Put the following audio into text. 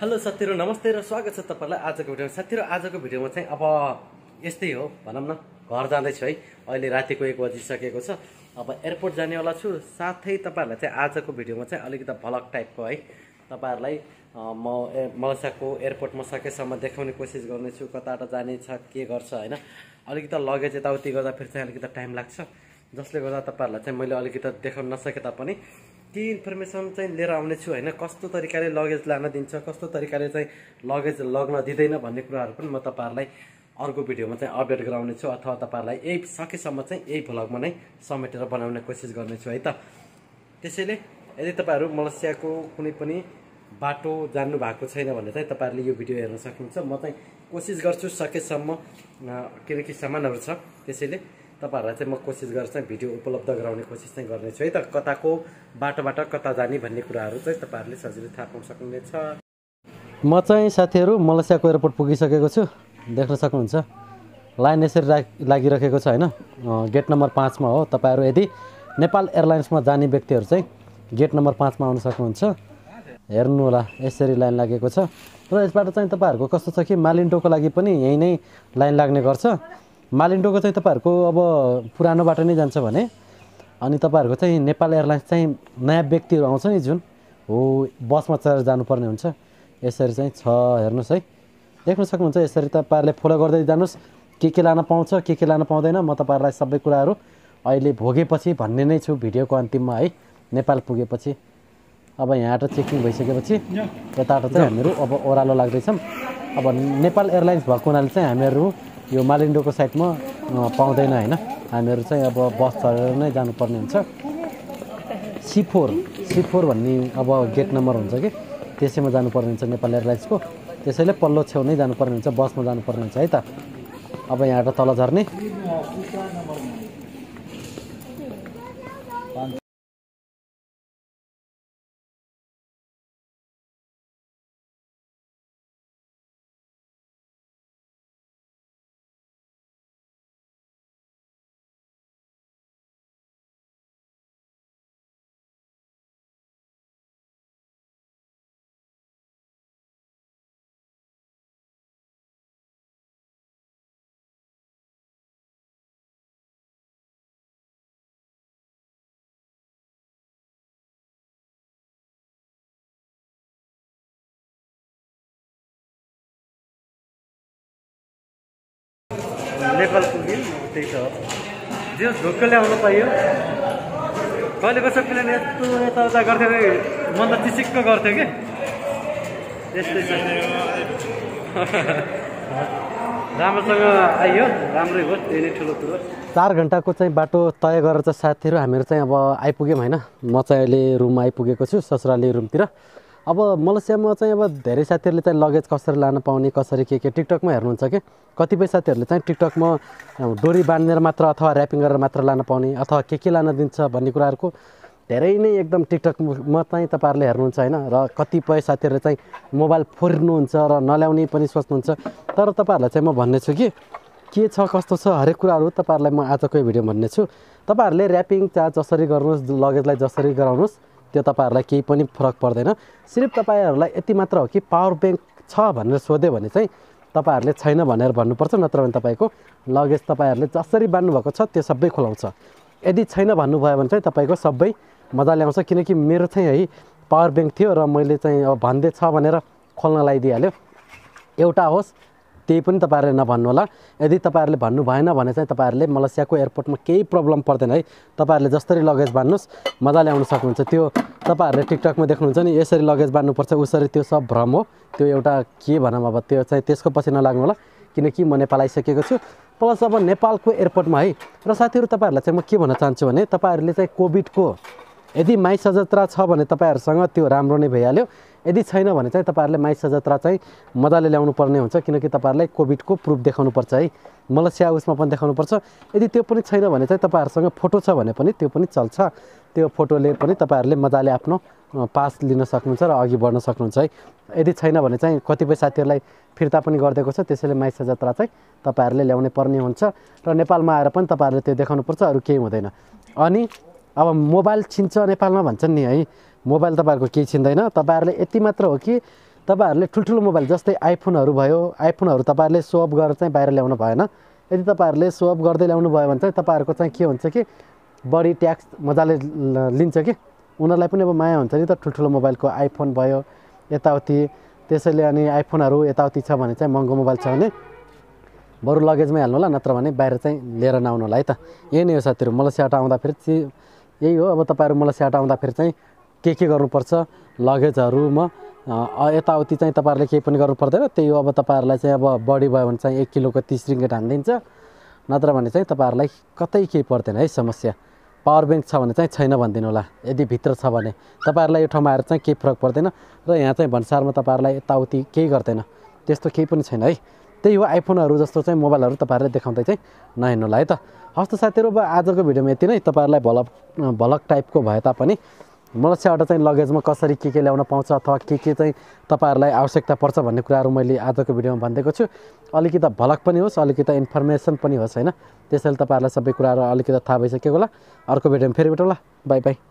Hello साथीहरु नमस्ते र स्वागत छ तपाईहरुलाई आजको भिडियोमा। साथीहरु आजको भिडियोमा चाहिँ अब यस्तै हो, भनौं न, घर जाँदै छु है। अहिले रातिको 1 बजिसकेको छ। अब एयरपोर्ट जानेवाला छु। साथै तपाईहरुलाई चाहिँ आजको भिडियोमा चाहिँ अलिकति भ्लग टाइपको है तपाईहरुलाई म मलेसियाको एयरपोर्ट म सकेसम्म देखाउने कोसिस गर्नेछु। कताबाट जाने छ, के गर्छ हैन, अलिकति लगेज यताउति गर्दा फेरि चाहिँ अलिकति टाइम लाग्छ, जसले गर्दा तपाईहरुलाई चाहिँ मैले अलिकति देखाउन नसके तापनि ती इन्फर्मेसन चाहिँ लिएर आउने छु हैन। कस्तो तरिकाले लगेज लान दिन्छ, कस्तो तरिकाले चाहिँ लगेज लग्न दिदैन भन्ने कुराहरु पनि म तपाईहरुलाई अर्को भिडियोमा चाहिँ अपडेट गराउने छु, अथवा तपाईहरुलाई यही सकेसम्म चाहिँ यही भ्लगमा नै समेटेर बनाउने कोसिस गर्ने छु है त। त्यसैले यदि तपाईहरु मलेसियाको कुनै पनि बाटो जान्नु भएको छैन भने चाहिँ तपाईहरुले यो भिडियो हेर्न सक्नुहुन्छ। म चाहिँ कोसिस गर्छु सकेसम्म, किनकि सामानहरु छ, त्यसैले तपाईहरुलाई चाहिँ म कोसिस गर्छु चाहिँ भिडियो उपलब्ध गराउने कोसिस चाहिँ गर्ने छु है त। कताको बाटोबाट कता जाने भन्ने कुराहरु चाहिँ तपाईहरुले सजिलै थाहा पाउन सक्नुहुनेछ। म चाहिँ साथीहरु मलेसियाको एयरपोर्ट पुगिसकेको छु। देख्न सक्नुहुन्छ लाइन यसरी लागिरहेको छ हैन। गेट नम्बर 5 मा हो। तपाईहरु यदि नेपाल एयरलाइन्समा जाने व्यक्तिहरु चाहिँ गेट नम्बर 5 मा आउन सक्नुहुन्छ। हेर्नु होला यसरी लाइन लागेको छ। र यसबाट चाहिँ तपाईहरुको कस्तो छ कि मालिन्टोको लागि पनि यही नै लाइन लाग्ने गर्छ। मालिन्टोको चाहिँ तपाईहरुको अब पुरानो बाटो नै जान्छ भने, अनि तपाईहरुको चाहिँ नेपाल एयरलाइन्स चाहिँ नयाँ व्यक्तिहरु आउँछ नि जुन हो बसमा चढेर जानुपर्ने हुन्छ। यसरी चाहिँ छ, हेर्नुस् है, देख्न सक्नुहुन्छ। यसरी तपाईहरुले फलो गर्दै जानुस्, के लान पाउँछ, के लान पाउँदैन, म तपाईहरुलाई सबै कुराहरु अहिले भोगेपछि भन्ने नै छु भिडियोको अन्तिममा है, नेपाल पुगेपछि। अब यहाँबाट चेकिङ भइसकेपछि यताबाट चाहिँ हामीहरु अब ओह्रालो लाग्दै छम। अब नेपाल एयरलाइन्स भएको हुनाले चाहिँ हामीहरु यो मालिन्डोको साइडमा पाउँदैन हैन। हामीहरु चाहिँ अब बस चढेर नै जानुपर्ने हुन्छ। सी फोर भन्ने अब गेट नम्बर हुन्छ कि त्यसैमा जानुपर्ने हुन्छ नेपाल एयरलाइन्सको। त्यसैले पल्लो छेउ नै जानुपर्ने हुन्छ, बसमा जानुपर्ने हुन्छ है त। अब यहाँबाट तल झर्ने नेपाल पुग्यो। त्यही त जे ढुक्क ल्याउन पाइयो। कहिले कसो प्लेन यस्तो यताउता गर्थ्यो, मन त चिसिक्क गर्थ्यो कि यस्तै छ। राम्रोसँग आइयो, राम्रै हो, त्यही नै ठुलो कुरो। 4 घन्टाको चाहिँ बाटो तय गरेर चाहिँ साथीहरू हामीहरू चाहिँ अब आइपुग्यौँ होइन। म चाहिँ अहिले रुममा आइपुगेको छु, ससुराली रुमतिर। अब मलेसियामा चाहिँ अब धेरै साथीहरूले चाहिँ लगेज कसरी लान पाउने, कसरी के टिकटकमा हेर्नुहुन्छ कि कतिपय साथीहरूले चाहिँ टिकटकमा डोरी बाँधेर मात्र अथवा ऱ्यापिङ गरेर मात्र लान पाउने अथवा के लान दिन्छ भन्ने कुराहरुको धेरै नै एकदम टिकटकमा चाहिँ तपाईहरुले हेर्नुहुन्छ हैन। र कतिपय साथीहरूले चाहिँ मोबाइल फोर्नुहुन्छ र नल्याउने पनि सोच्नुहुन्छ। तर तपाईहरुलाई चाहिँ म भन्ने छु के छ कस्तो छ हरेक कुराहरु तपाईहरुलाई म आजको भिडियो भन्ने छु। तपाईहरुले ऱ्यापिङ जसरी गर्नुस्, लगेजलाई जसरी गराउनुस्, त्यो तपाईहरुलाई केही पनि फरक पर्दैन। सिर्फ तपाईहरुलाई यति मात्र हो कि पावर बैंक छ भनेर सोध्यो भने चाहिँ तपाईहरुले छैन भनेर भन्नुपर्छ, नत्र भने तपाईको लगेज तपाईहरुले जसरी बान्नु भएको छ त्यो सबै खुलाउँछ। यदि छैन भन्नु भयो भने चाहिँ तपाईको सबै मजाले आउँछ, किनकि मेरो चाहिँ है पावर बैंक थियो र मैले चाहिँ अब भन्दै छ भनेर खोल्न लागिदिहाल्यो। एउटा होस्, त्यही पनि तपाईहरुले नभन्नु होला। यदि तपाईहरुले भन्नु भएन भने चाहिँ तपाईहरुले मलेसियाको एयरपोर्टमा केही प्रब्लम पर्दैन है। तपाईहरुले जसरी लगेज बाँध्नुस् मजाले आउन सक्नुहुन्छ। त्यो तपाईहरुले टिकटकमा देख्नुहुन्छ नि यसरी लगेज बाँध्नुपर्छ उसरी, त्यो सब भ्रम हो। त्यो एउटा के भनौँ अब त्यो चाहिँ त्यसको पछि नलाग्नु होला, किनकि म नेपाल आइसकेको छु। प्लस अब नेपालको एयरपोर्टमा है। र साथीहरु तपाईहरुलाई चाहिँ म के भन्न चाहन्छु भने तपाईहरुले चाहिँ कोभिडको यदि माइ सजत्रा छ भने तपाईहरुसँग त्यो राम्रो नै भइहाल्यो। यदि छैन भने चाहिँ तपाईहरुले माइ सजत्रा चाहिँ मजाले ल्याउनु पर्ने हुन्छ, किनकि तपाईहरुलाई कोभिडको प्रुफ देखाउनु पर्छ है। मलेसिया उसमा पनि देखाउनु पर्छ। यदि त्यो पनि छैन भने चाहिँ तपाईहरुसँग फोटो छ भने पनि त्यो पनि चल्छ। त्यो फोटोले पनि तपाईहरुले मजाले आफ्नो पास लिन सक्नुहुन्छ र अघि बढ्न सक्नुहुन्छ है। यदि छैन भने चाहिँ कतिपय साथीहरुलाई फिर्ता पनि गर्दिएको छ। त्यसैले माइस यात्रा चाहिँ तपाईहरुले ल्याउनै पर्ने हुन्छ र नेपालमा आएर पनि तपाईहरुले त्यो देखाउनु पर्छ, अरु केही हुँदैन। अनि अब मोबाइल छिन्छ नेपालमा भन्छन् नि है, मोबाइल तपाईहरुको केही छिन्दैन। तपाईहरुले यति मात्र हो कि तपाईहरुले ठुलठुलो मोबाइल जस्तै आइफोनहरु भयो, आइफोनहरु तपाईहरुले सो अप गरेर चाहिँ बाहिर ल्याउनु भएन। यदि तपाईहरुले सो अप गर्दै ल्याउनु भयो भने चाहिँ तपाईहरुको चाहिँ के हुन्छ कि बडी ट्याक्स मजाले लिन्छ कि उनीहरुलाई पनि अब माया हुन्छ नि त। ठुलठुलो मोबाइलको आइफोन भयो यताउति, त्यसैले अनि आइफोनहरु यताउति छ भने चाहिँ महँगो मोबाइल छ भने बरु लगेजमै हाल्नु होला, नत्र भने बाहिर चाहिँ लिएर नआउनु होला है त। यही नै हो साथीहरु, मलाई स्याट आउँदा फेरि यही हो। अब तपाईहरु मलाई स्याट आउँदा फेरि चाहिँ के गर्नुपर्छ लगेजहरुमा यताउति चाहिँ तपाईहरुले केही पनि गर्नु पर्दैन। त्यही हो, अब तपाईहरुलाई चाहिँ अब बडी भयो भने चाहिँ 1 किलोको 30 रिङ्गेट हानिदिन्छ, नत्र भने चाहिँ तपाईहरुलाई कतै केही पर्दैन है समस्या। पावर ब्याङ्क छ भने चाहिँ छैन भन्दिनु होला, यदि भित्र छ भने तपाईहरुलाई यो ठाउँमा आएर चाहिँ केही फरक पर्दैन र यहाँ चाहिँ भन्सारमा तपाईहरुलाई यताउति केही गर्दैन, त्यस्तो केही पनि छैन है। त्यही हो, आइफोनहरु जस्तो चाहिँ मोबाइलहरु तपाईहरुले देखाउँदै चाहिँ नहेर्नु होला है त। हस्तो साथीहरु, अब आजको भिडियोमा यति नै। तपाईहरुलाई भलक टाइपको भए तापनि मलेसियाबाट चाहिँ लगेजमा कसरी के ल्याउन पाउँछ अथवा के चाहिँ तपाईहरुलाई आवश्यकता पर्छ भन्ने कुराहरु मैले आजको भिडियोमा भन्दैको छु। अलिकति भलक पनि होस्, अलिकति इन्फर्मेसन पनि होस् हैन, त्यसैले तपाईहरुलाई सबै कुराहरु अलिकति थाहा भइसकेको होला। अर्को भिडियोमा फेरि भेटौँला, बाइ बाइ।